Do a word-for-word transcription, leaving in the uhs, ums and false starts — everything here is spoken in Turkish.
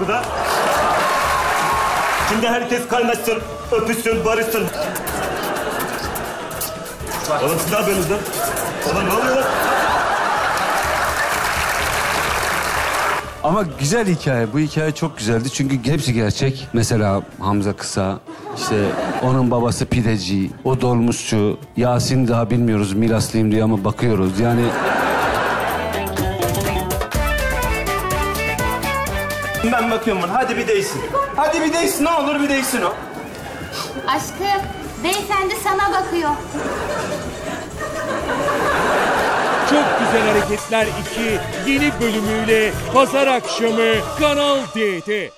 burada. Şimdi herkes kaynaşsın, öpüşsün, barışsın. Oğlum siz ne yapıyorsunuz lan? Oğlum ne oluyor lan? Ama güzel hikaye. Bu hikaye çok güzeldi çünkü hepsi gerçek. Mesela Hamza Kısa, işte onun babası pideci, o dolmuşçu. Yasin daha bilmiyoruz, Milaslıyım diyor ama bakıyoruz. Yani... Ben bakıyorum bana, hadi bir değsin. Hadi bir değsin, ne olur bir değsin o. Aşkım, beyefendi sana bakıyor. Çok Güzel Hareketler iki yeni bölümüyle pazar akşamı Kanal D'de.